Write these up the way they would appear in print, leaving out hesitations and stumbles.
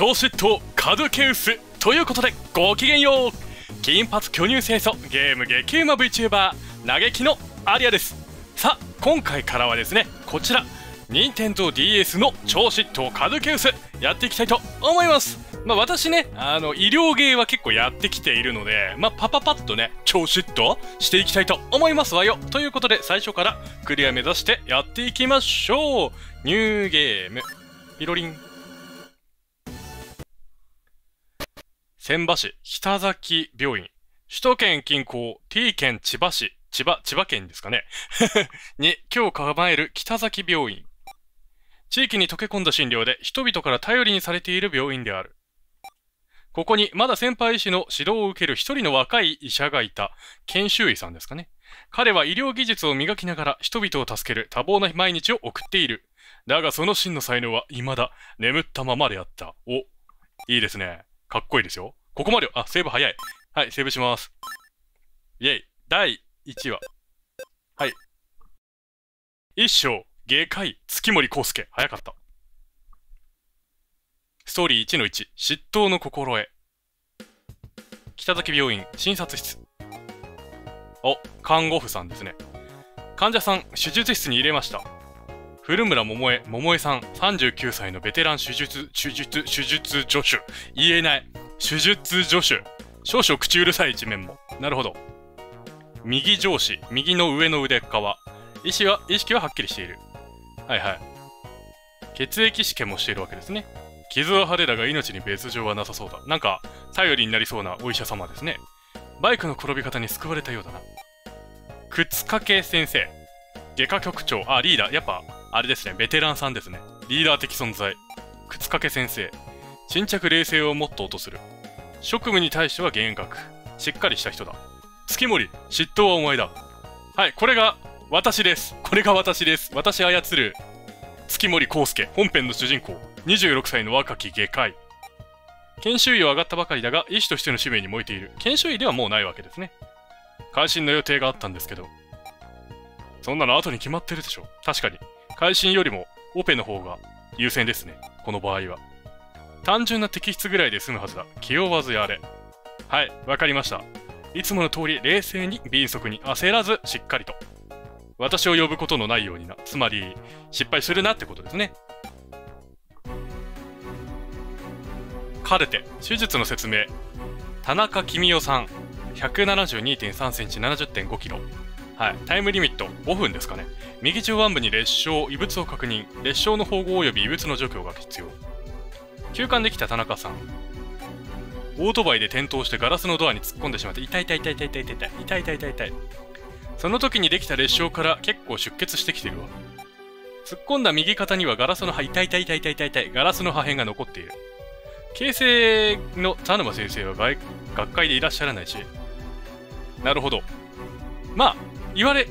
超執刀カドケウスということでごきげんよう。金髪巨乳清楚ゲーム激うま VTuber 嘆きのアリアです。さあ今回からはですねこちら NintendoDS の超執刀カドケウスやっていきたいと思います。私ね医療芸は結構やってきているのでパッとね超執刀していきたいと思いますわよ。ということで最初からクリア目指してやっていきましょう。ニューゲームピロリン。仙波市北崎病院、首都圏近郊 T 県千葉市、千葉県ですかねに今日構える北崎病院。地域に溶け込んだ診療で人々から頼りにされている病院である。ここにまだ先輩医師の指導を受ける一人の若い医者がいた。研修医さんですかね。彼は医療技術を磨きながら人々を助ける多忙な毎日を送っている。だがその真の才能は未だ眠ったままであった。お、いいですね。かっこいいですよ。ここまで、あ、セーブ早い。はい、セーブします。イェイ。第1話。はい。一章、外科医、月森康介。早かった。ストーリー 1-1、執刀の心得。北崎病院、診察室。お、看護婦さんですね。患者さん、手術室に入れました。古村桃江さん、39歳のベテラン手術助手。言えない。手術助手。少々口うるさい一面も。なるほど。右上肢、右の上の腕側。意識ははっきりしている。はいはい。血液試験もしているわけですね。傷は派手だが命に別状はなさそうだ。なんか、頼りになりそうなお医者様ですね。バイクの転び方に救われたようだな。靴掛先生。外科局長。あ、リーダー。やっぱ、あれですね、ベテランさんですね。リーダー的存在。靴掛先生。沈着冷静をモットーとする。職務に対しては厳格。しっかりした人だ。月森、執刀はお前だ。はい、これが私です。私操る。月森康介、本編の主人公。26歳の若き外科医。研修医は上がったばかりだが、医師としての使命に燃えている。研修医ではもうないわけですね。会心の予定があったんですけど。そんなの後に決まってるでしょ。確かに。会心よりもオペの方が優先ですね。この場合は。単純な摘出ぐらいで済むはずだ。気負わずやれ。はい、わかりました。いつもの通り冷静に迅速に焦らずしっかりと。私を呼ぶことのないようにな。つまり、失敗するなってことですね。カルテ、手術の説明。田中君代さん、172.3 センチ、70.5 キロ。はい、タイムリミット5分ですかね。右中腕部に裂傷、異物を確認。裂傷の縫合及び異物の除去が必要。休館できた田中さん。オートバイで転倒してガラスのドアに突っ込んでしまって痛い。その時にできた裂傷から結構出血してきてるわ。突っ込んだ右肩にはガラスの破片が残っている。形成の田沼先生は学会でいらっしゃらないし。なるほど。まあ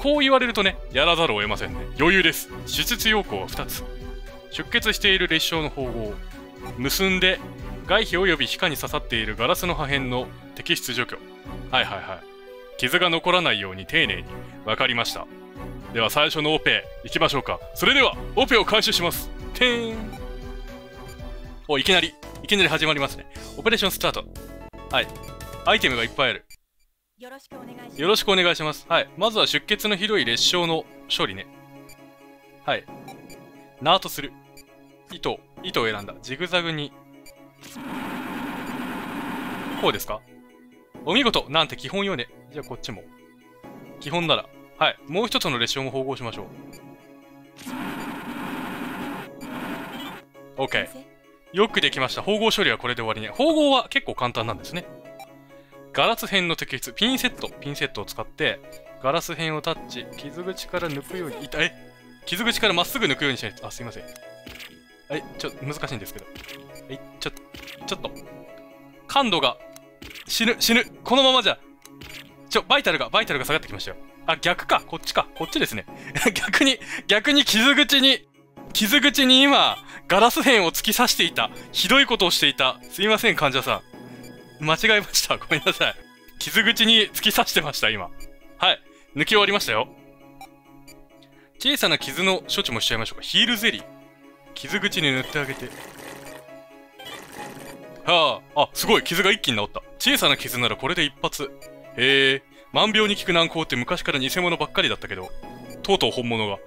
こう言われるとね、やらざるを得ませんね。余裕です。手術要項は2つ。出血している裂傷の縫合、結んで外皮及び皮下に刺さっているガラスの破片の摘出除去。はい、傷が残らないように丁寧に。わかりました。では最初のオペ行きましょうか。それではオペを開始します。てーん。お、いきなり始まりますね。オペレーションスタート。はい、アイテムがいっぱいある。よろしくお願いします。はい。まずは出血のひどい裂傷の処理ね。はい。ナートする。糸を選んだ。ジグザグに。こうですか？お見事。なんて基本よね。じゃあこっちも。基本なら。はい。もう一つの裂傷も縫合しましょう。OK。よくできました。縫合処理はこれで終わりね。縫合は結構簡単なんですね。ガラス片の摘出。ピンセットを使って、ガラス片をタッチ。傷口から抜くように。痛い。傷口からまっすぐ抜くようにしないと。あ、すいません。はい、難しいんですけど。はい、ちょっと。感度が、死ぬ。このままじゃ。バイタルが下がってきましたよ。あ、逆か。こっちか。こっちですね。逆に傷口に今、ガラス片を突き刺していた。ひどいことをしていた。すいません、患者さん。間違えました。ごめんなさい。傷口に突き刺してました、今。はい。抜き終わりましたよ。小さな傷の処置もしちゃいましょうか。ヒールゼリー。傷口に塗ってあげて。はあ、あ、すごい、傷が一気に治った。小さな傷ならこれで一発。へえ、万病に効く軟膏って昔から偽物ばっかりだったけど、とうとう本物が。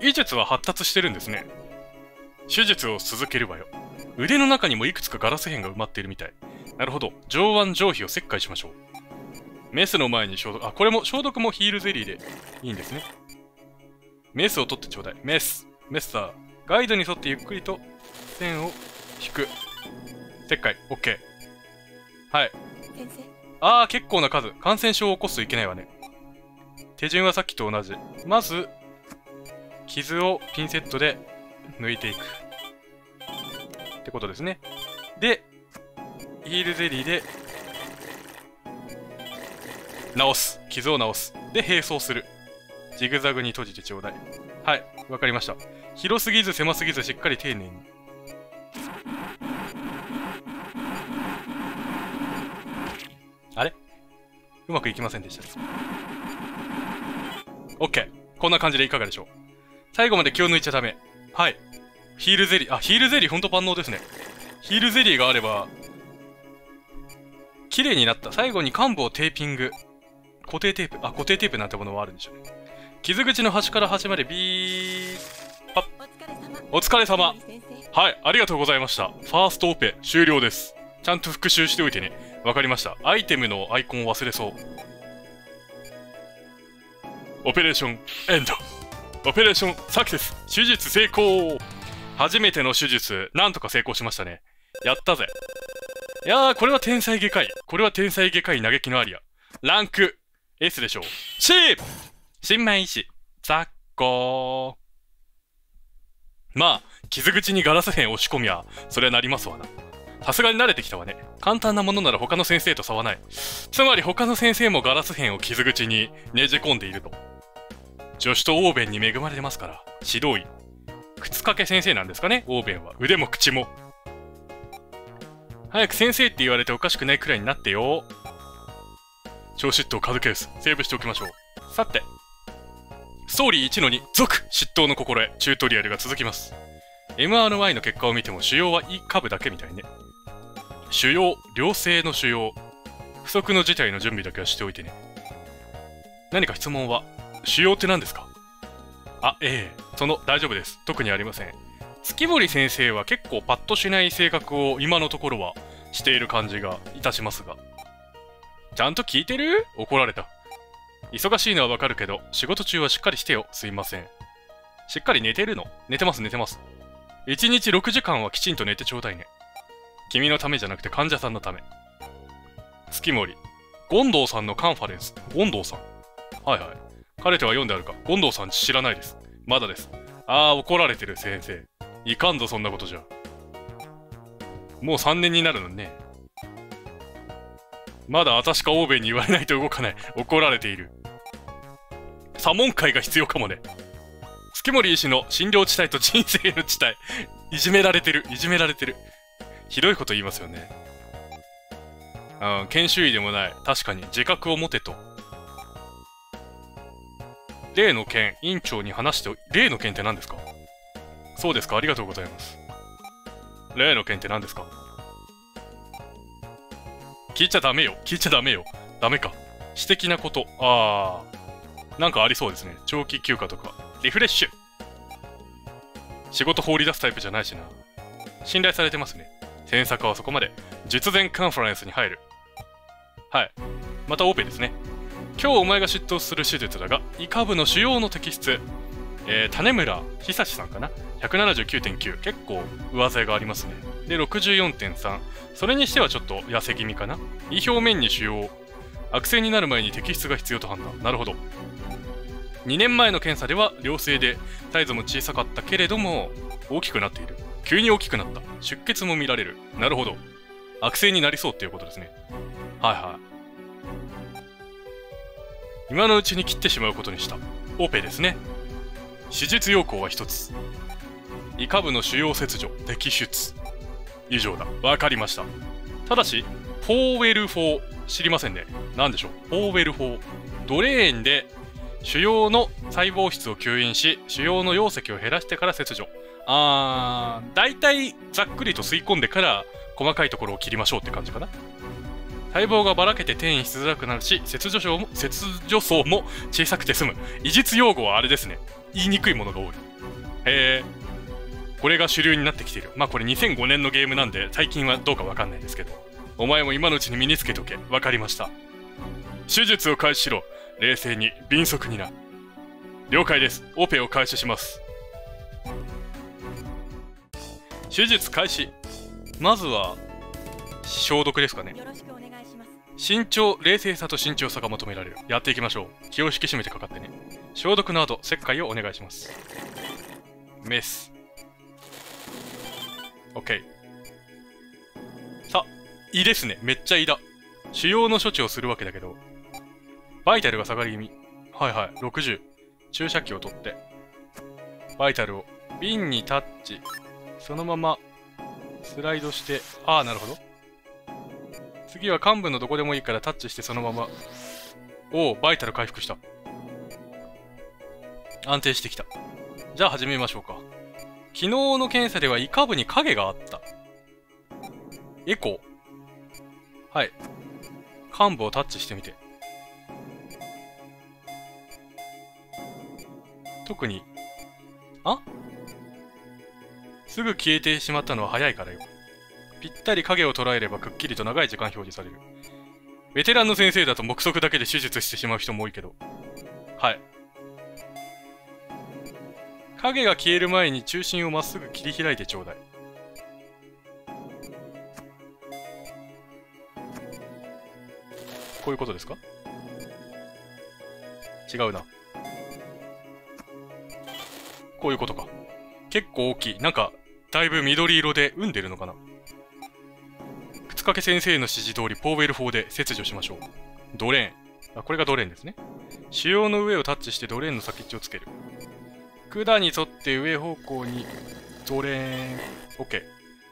医術は発達してるんですね。手術を続けるわよ。腕の中にもいくつかガラス片が埋まっているみたい。なるほど、上腕上皮を切開しましょう。メスの前に消毒、あ、これも消毒もヒールゼリーでいいんですね。メスを取ってちょうだい。メス、メスター。ガイドに沿ってゆっくりと線を引く。切開、OK。はい。ああ、結構な数。感染症を起こすといけないわね。手順はさっきと同じ。まず、傷をピンセットで抜いていく。ってことですね。で、ヒールゼリーで、治す。傷を治す。で、並走する。ジグザグに閉じてちょうだい。はい、わかりました。広すぎず狭すぎずしっかり丁寧に。あれ？うまくいきませんでした。OK。こんな感じでいかがでしょう。最後まで気を抜いちゃダメ。はい。ヒールゼリー。あ、ヒールゼリーほんと万能ですね。ヒールゼリーがあれば、綺麗になった。最後に患部をテーピング。固定テープ。あ、固定テープなんてものはあるんでしょうね。傷口の端から端までビーパッ。お疲れ様。はい、ありがとうございました。ファーストオペ、終了です。ちゃんと復習しておいてね。わかりました。アイテムのアイコンを忘れそう。オペレーションエンド。オペレーションサクセス。手術成功。初めての手術、なんとか成功しましたね。やったぜ。いやー、これは天才外科医。これは天才外科医嘆きのアリア。ランク S でしょう。C！ 新米医師、雑魚。まあ、傷口にガラス片押し込みゃ、それはなりますわな。さすがに慣れてきたわね。簡単なものなら他の先生と差はない。つまり他の先生もガラス片を傷口にねじ込んでいると。助手とオーベンに恵まれてますから、指導医。靴掛先生なんですかね、オーベンは。腕も口も。早く先生って言われておかしくないくらいになってよ。超嫉妬カズケース、セーブしておきましょう。さて、ストーリー1の2、続、嫉妬の心得、チュートリアルが続きます。MRI の結果を見ても腫瘍は胃下部だけみたいね。腫瘍、良性の腫瘍、不測の事態の準備だけはしておいてね。何か質問は、腫瘍って何ですか？あ、ええ、その、大丈夫です。特にありません。月森先生は結構パッとしない性格を今のところはしている感じがいたしますが。ちゃんと聞いてる？怒られた。忙しいのはわかるけど、仕事中はしっかりしてよ。すいません。しっかり寝てるの？寝てます、寝てます。1日6時間はきちんと寝てちょうだいね。君のためじゃなくて患者さんのため。月森。権藤さんのカンファレンス。権藤さん。はいはい。彼とは読んであるか。権藤さん知らないです。まだです。あー、怒られてる先生。いかんぞ、そんなことじゃ。もう3年になるのね。まだ私か欧米に言われないと動かない。怒られている。左門会が必要かもね。月森医師の診療地帯と人生の地帯。いじめられてる、いじめられてる。ひどいこと言いますよね。うん、研修医でもない。確かに、自覚を持てと。例の件、院長に話してお、例の件って何ですか？そうですか、ありがとうございます。例の件って何ですか？聞いちゃダメよ。聞いちゃダメよ。ダメか。私的なこと。あー。なんかありそうですね。長期休暇とか。リフレッシュ。仕事放り出すタイプじゃないしな。信頼されてますね。詮索はそこまで。術前カンファレンスに入る。はい。またオペですね。今日お前が出頭する手術だが、胃下部の腫瘍の摘出。種村久志さんかな。179.9。結構上背がありますね。で、64.3。それにしてはちょっと痩せ気味かな。胃表面に腫瘍。悪性になる前に摘出が必要と判断。なるほど。2年前の検査では良性で、サイズも小さかったけれども、大きくなっている。急に大きくなった。出血も見られる。なるほど。悪性になりそうっていうことですね。はいはい。今のうちに切ってしまうことにした。オペですね。手術要項は1つ。胃下部の腫瘍切除、摘出。以上だ。わかりました。ただし、フォーウェル法。知りませんね。なんでしょう。フォーウェル法。ドレーンで腫瘍の細胞質を吸引し、腫瘍の容積を減らしてから切除。あー、大体ざっくりと吸い込んでから細かいところを切りましょうって感じかな。細胞がばらけて転移しづらくなるし、切除層も小さくて済む。医術用語はあれですね、言いにくいものが多い。へえ。これが主流になってきている。まあこれ2005年のゲームなんで最近はどうかわかんないですけど、お前も今のうちに身につけとけ。わかりました。手術を開始しろ。冷静に敏速にな。了解です。オペを開始します。手術開始。まずは消毒ですかね。慎重、冷静さと慎重さが求められる。やっていきましょう。気を引き締めてかかってね。消毒の後、切開をお願いします。メス。OK。さ、胃ですね。めっちゃ胃だ。腫瘍の処置をするわけだけど、バイタルが下がり気味。はいはい、60。注射器を取って、バイタルを瓶にタッチ、そのままスライドして、ああ、なるほど。次は患部のどこでもいいからタッチしてそのまま、おお、バイタル回復した。安定してきた。じゃあ始めましょうか。昨日の検査では胃下部に影があった。エコー。はい。患部をタッチしてみて。特に、すぐ消えてしまったのは早いからよ。ぴったり影を捉えればくっきりと長い時間表示される。ベテランの先生だと目測だけで手術してしまう人も多いけど。はい。影が消える前に中心をまっすぐ切り開いてちょうだい。こういうことですか？違うな。こういうことか。結構大きい。なんか、だいぶ緑色で産んでるのかな。靴掛先生の指示通り、ポーベル法で切除しましょう。ドレーン。あ、これがドレーンですね。腫瘍の上をタッチしてドレーンの先っちょをつける。管に沿って上方向にドレーン。 OK。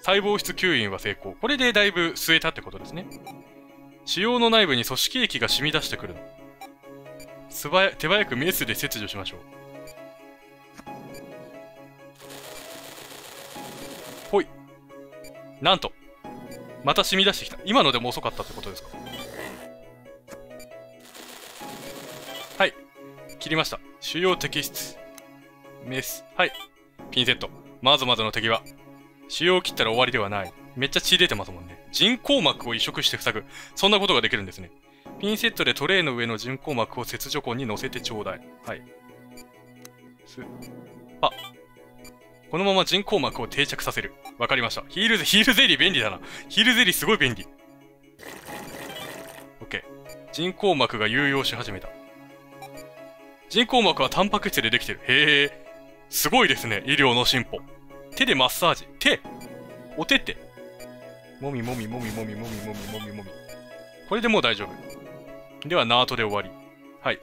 細胞質吸引は成功。これでだいぶ吸えたってことですね。腫瘍の内部に組織液が染み出してくるの。手早くメスで切除しましょう。ほい。なんとまた染み出してきた。今のでも遅かったってことですか。はい、切りました。腫瘍摘出。メス。はい。ピンセット。まずまずの手際。腫瘍を切ったら終わりではない。めっちゃ血出てますもんね。人工膜を移植して塞ぐ。そんなことができるんですね。ピンセットでトレイの上の人工膜を切除痕に乗せてちょうだい。はい。あ。このまま人工膜を定着させる。わかりました。ヒールゼリー便利だな。ヒールゼリーすごい便利。OK。人工膜が有用し始めた。人工膜はタンパク質でできてる。へえ。すごいですね、医療の進歩。手でマッサージ。手お手手。もみもみもみもみもみもみもみもみ。これでもう大丈夫。では、ナートで終わり。はい。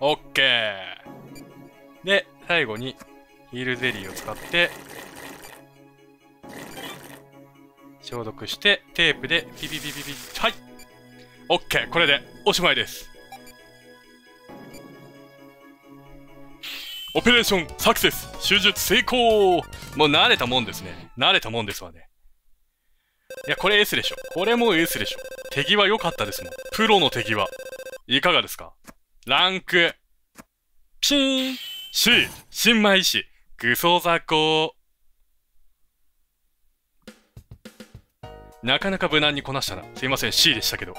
オッケー。で、最後に、ヒールゼリーを使って、消毒して、テープで、ピピピピピ。はい。オッケー。これで、おしまいです。オペレーションサクセス、手術成功。もう慣れたもんですね。慣れたもんですわね。いや、これ S でしょ。これも S でしょ。手際良かったですもん。プロの手際。いかがですか？ランク、ピーン !C! 新米医師、グソザコ。なかなか無難にこなしたな。すいません、C でしたけど。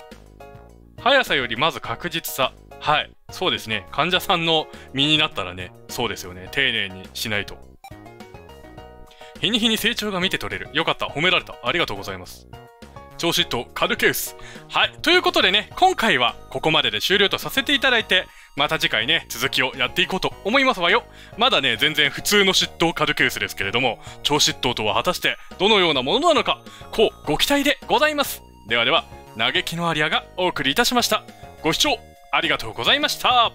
速さよりまず確実さ。はい。そうですね。患者さんの身になったらね、そうですよね。丁寧にしないと。日に日に成長が見て取れる。よかった。褒められた。ありがとうございます。調子とカルケウス。はい。ということでね、今回はここまでで終了とさせていただいて、また次回ね、続きをやっていこうと思いますわよ。まだね、全然普通の執刀カルケウスですけれども、超執刀とは果たしてどのようなものなのか、こうご期待でございます。ではでは、嘆きのアリアがお送りいたしました。ご視聴ありがとうございました。